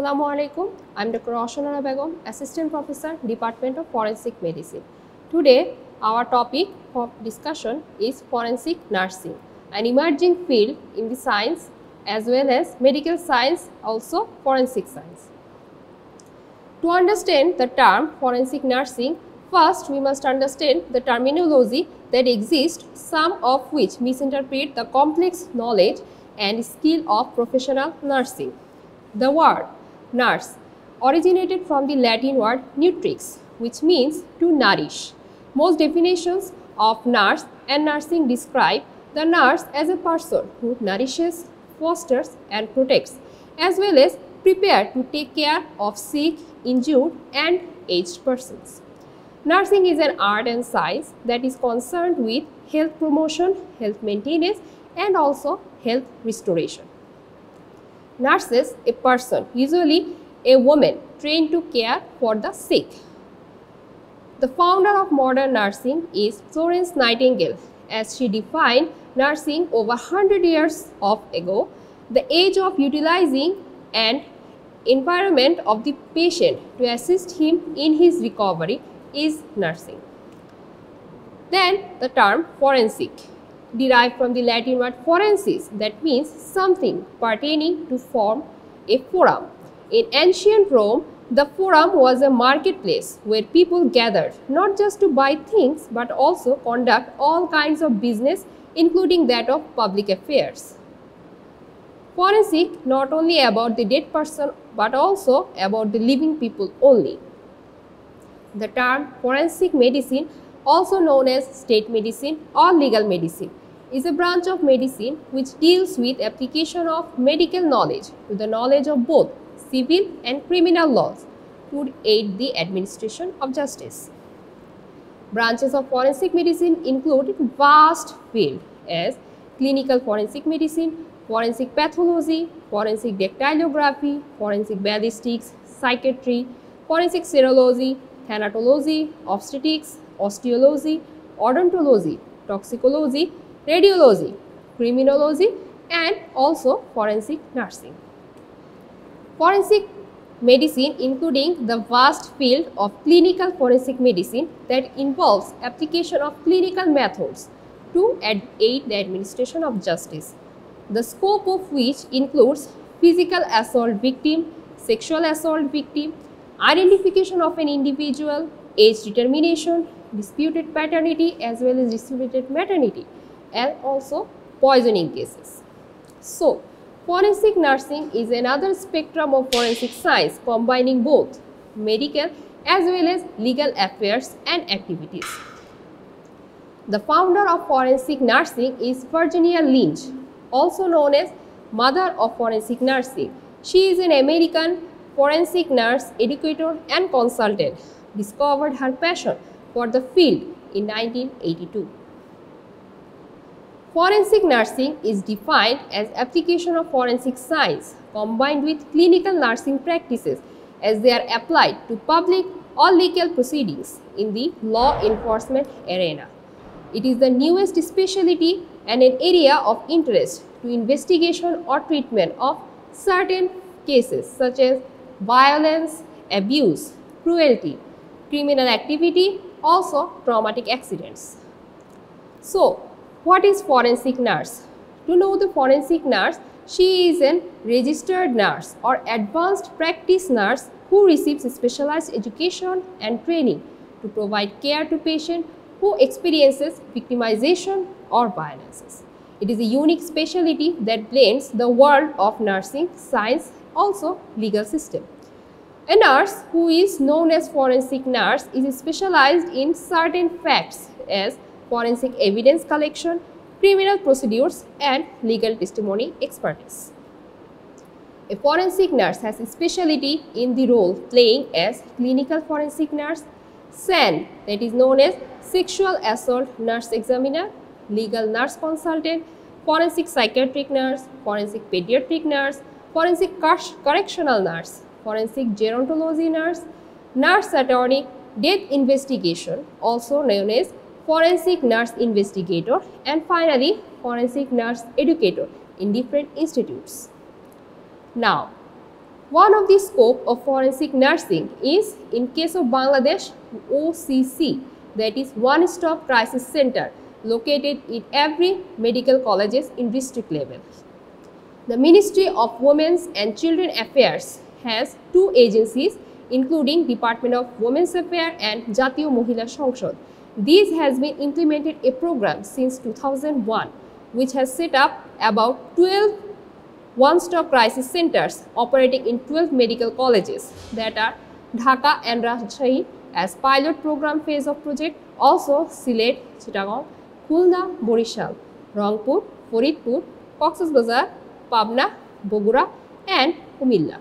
Assalamu alaikum. I am Dr. Rowshon Ara Begum, Assistant Professor, Department of Forensic Medicine. Today, our topic of discussion is forensic nursing, an emerging field in the science as well as medical science, also forensic science. To understand the term forensic nursing, first we must understand the terminology that exists, some of which misinterpret the complex knowledge and skill of professional nursing. The word nurse originated from the Latin word nutrix, which means to nourish. Most definitions of nurse and nursing describe the nurse as a person who nourishes, fosters and protects, as well as prepares to take care of sick, injured and aged persons. Nursing is an art and science that is concerned with health promotion, health maintenance and also health restoration. Nurses, a person, usually a woman, trained to care for the sick. The founder of modern nursing is Florence Nightingale, as she defined nursing over 100 years ago, the age of utilizing and environment of the patient to assist him in his recovery is nursing. Then the term forensic, derived from the Latin word forensis, that means something pertaining to form a forum. In ancient Rome, the forum was a marketplace where people gathered not just to buy things but also conduct all kinds of business, including that of public affairs. Forensic not only about the dead person but also about the living people only. The term forensic medicine, also known as state medicine or legal medicine, is a branch of medicine which deals with application of medical knowledge to the knowledge of both civil and criminal laws to aid the administration of justice. Branches of forensic medicine include vast fields as clinical forensic medicine, forensic pathology, forensic dactylography, forensic ballistics, psychiatry, forensic serology, thanatology, obstetrics, osteology, odontology, toxicology, radiology, criminology and also forensic nursing. Forensic medicine, including the vast field of clinical forensic medicine that involves application of clinical methods to aid the administration of justice, the scope of which includes physical assault victim, sexual assault victim, identification of an individual, age determination, disputed paternity as well as disputed maternity and also poisoning cases. So, forensic nursing is another spectrum of forensic science combining both medical as well as legal affairs and activities. The founder of forensic nursing is Virginia Lynch, also known as Mother of Forensic Nursing. She is an American forensic nurse, educator and consultant. Discovered her passion for the field in 1982. Forensic nursing is defined as application of forensic science combined with clinical nursing practices as they are applied to public or legal proceedings in the law enforcement arena. It is the newest specialty and an area of interest to investigation or treatment of certain cases such as violence, abuse, cruelty, criminal activity, also traumatic accidents. So, what is forensic nurse? To know the forensic nurse, she is a registered nurse or advanced practice nurse who receives specialized education and training to provide care to patients who experiences victimization or violences. It is a unique specialty that blends the world of nursing, science, also legal system. A nurse who is known as forensic nurse is specialized in certain facts as forensic evidence collection, criminal procedures and legal testimony expertise. A forensic nurse has a specialty in the role playing as clinical forensic nurse, SANE, that is known as sexual assault nurse examiner, legal nurse consultant, forensic psychiatric nurse, forensic pediatric nurse, forensic correctional nurse, forensic gerontology nurse, nurse attorney, death investigation, also known as forensic nurse investigator, and finally forensic nurse educator in different institutes. Now, One of the scope of forensic nursing is, in case of Bangladesh, OCC, that is one-stop crisis center, located in every medical colleges in district level. The Ministry of Women's and Children Affairs has two agencies, including Department of Women's Affairs and Jatiyo Mohila Sangsad. This has been implemented a program since 2001, which has set up about 12 one-stop crisis centers operating in 12 medical colleges, that are Dhaka and Rajshahi as pilot program phase of project, also Silet, Chittagong, Khulna, Borishal, Rangpur, Faridpur, Cox's Bazaar, Pabna, Bogura and Kumila.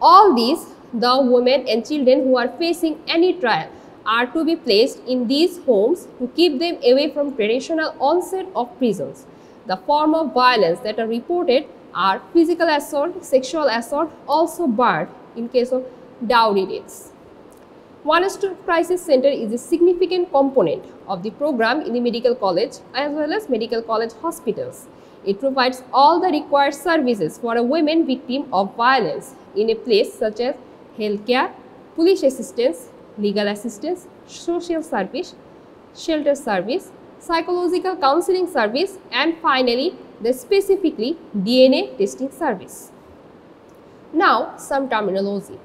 All these, the women and children who are facing any trial are to be placed in these homes to keep them away from traditional onset of prisons. The form of violence that are reported are physical assault, sexual assault, also barred in case of dowry rates. One-stop crisis center is a significant component of the program in the medical college as well as medical college hospitals. It provides all the required services for a woman victim of violence in a place such as healthcare, police assistance, legal assistance, social service, shelter service, psychological counseling service, and finally the specifically DNA testing service. Now some terminology.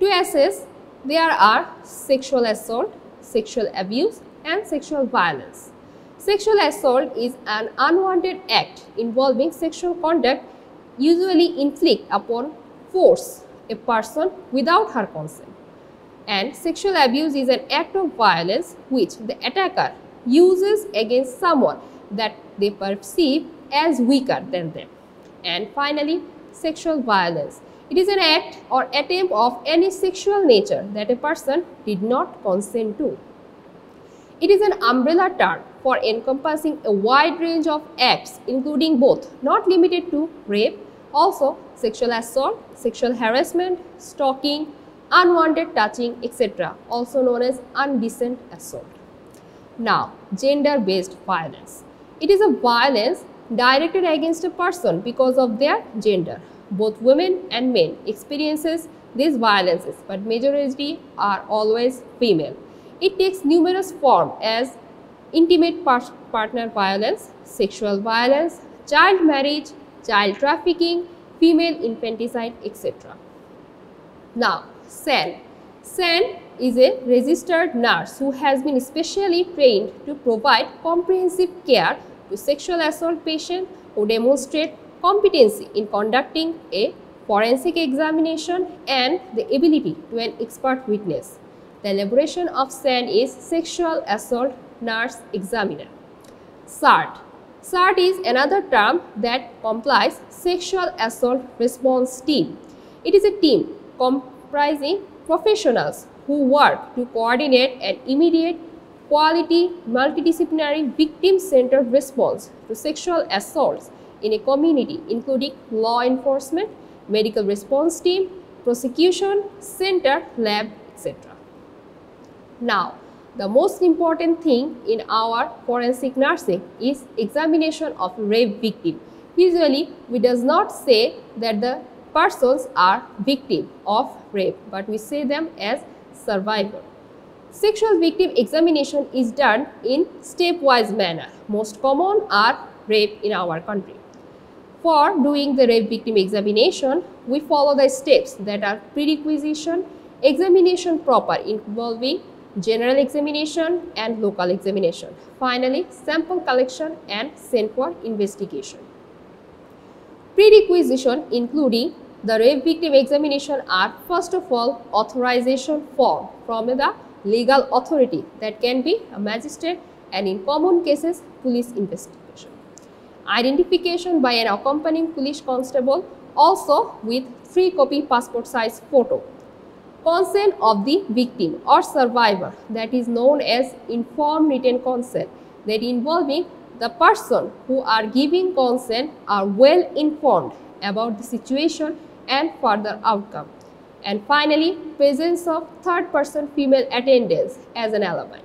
To assess, there are sexual assault, sexual abuse, and sexual violence. Sexual assault is an unwanted act involving sexual conduct, usually inflict upon force a person without her consent. And sexual abuse is an act of violence which the attacker uses against someone that they perceive as weaker than them. And finally, sexual violence. It is an act or attempt of any sexual nature that a person did not consent to. It is an umbrella term for encompassing a wide range of acts, including both not limited to rape, also sexual assault, sexual harassment, stalking, unwanted touching, etc., also known as indecent assault. Now, gender-based violence. It is a violence directed against a person because of their gender. Both women and men experiences these violences, but majority are always female. It takes numerous forms as intimate partner violence, sexual violence, child marriage, child trafficking, female infanticide, etc. Now, SANE. SANE is a registered nurse who has been specially trained to provide comprehensive care to sexual assault patients who demonstrate competency in conducting a forensic examination and the ability to an expert witness. The elaboration of SANE is Sexual Assault Nurse Examiner. SART. SART is another term that complies Sexual Assault Response Team. It is a team comprising professionals who work to coordinate an immediate, quality, multidisciplinary, victim-centered response to sexual assaults in a community, including law enforcement, medical response team, prosecution, center, lab, etc. Now, the most important thing in our forensic nursing is examination of rape victim. Usually, we does not say that the persons are victim of rape, but we say them as survivor. Sexual victim examination is done in stepwise manner. Most common are rape in our country. For doing the rape victim examination, we follow the steps that are prerequisition, examination proper involving general examination and local examination. Finally, sample collection and sent for investigation. Prerequisition including the rape victim examination are, first of all, authorization form from the legal authority that can be a magistrate and in common cases police investigation. Identification by an accompanying police constable, also with 3 copy passport size photo. Consent of the victim or survivor, that is known as informed written consent, that involving the person who are giving consent are well informed about the situation and further outcome. And finally, presence of third person female attendants as an alibi.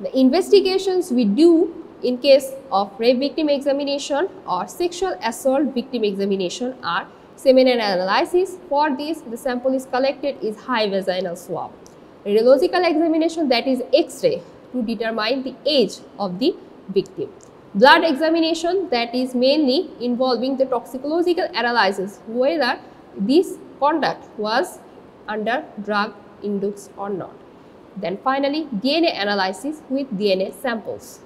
The investigations we do in case of rape victim examination or sexual assault victim examination are Seminal analysis. For this, the sample is collected is high vaginal swab. Radiological examination, that is X-ray, to determine the age of the victim. Blood examination, that is mainly involving the toxicological analysis, whether this conduct was under drug induced or not. Then finally, DNA analysis with DNA samples.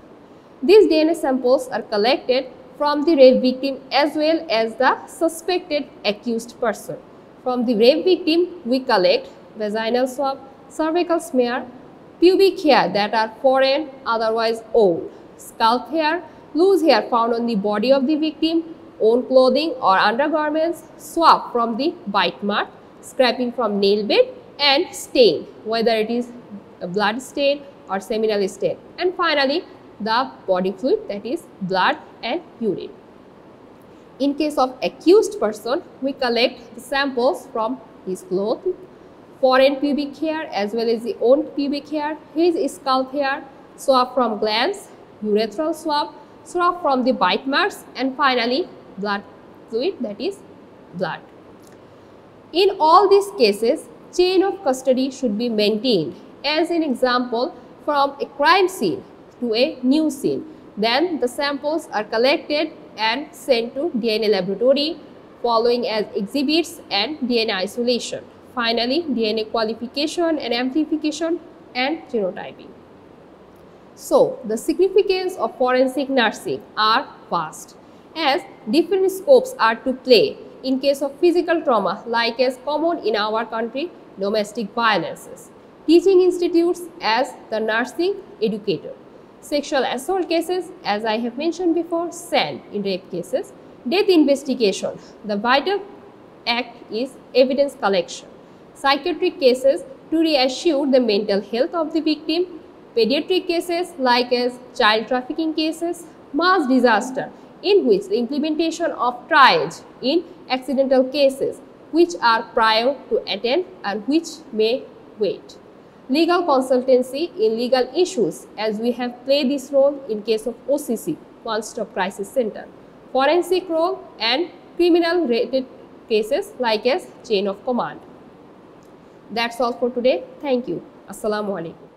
These DNA samples are collected from the rape victim as well as the suspected accused person. From the rape victim, we collect vaginal swab, cervical smear, pubic hair that are foreign, otherwise old, scalp hair, loose hair found on the body of the victim, own clothing or undergarments, swab from the bite mark, scraping from nail bed, and stain, whether it is a blood stain or seminal stain. And finally, the body fluid, that is blood and urine. In case of accused person, we collect the samples from his clothes, foreign pubic hair as well as the own pubic hair, his scalp hair, swab from glands, urethral swab, swab from the bite marks, and finally blood fluid, that is blood. In all these cases, chain of custody should be maintained. As an example, from a crime scene to a new scene, then the samples are collected and sent to DNA laboratory, following as exhibits and DNA isolation. Finally, DNA qualification and amplification and genotyping. So, the significance of forensic nursing are vast, as different scopes are to play in case of physical trauma, like as common in our country, domestic violences, teaching institutes as the nursing educator, sexual assault cases, as I have mentioned before, SANE in rape cases, death investigation, the vital act is evidence collection, psychiatric cases to reassure the mental health of the victim, pediatric cases like as child trafficking cases, mass disaster in which the implementation of triage in accidental cases which are prior to attend and which may wait, legal consultancy in legal issues, as we have played this role in case of OCC, One Stop Crisis Center, forensic role, and criminal related cases like as chain of command. That's all for today. Thank you. Assalamu alaikum.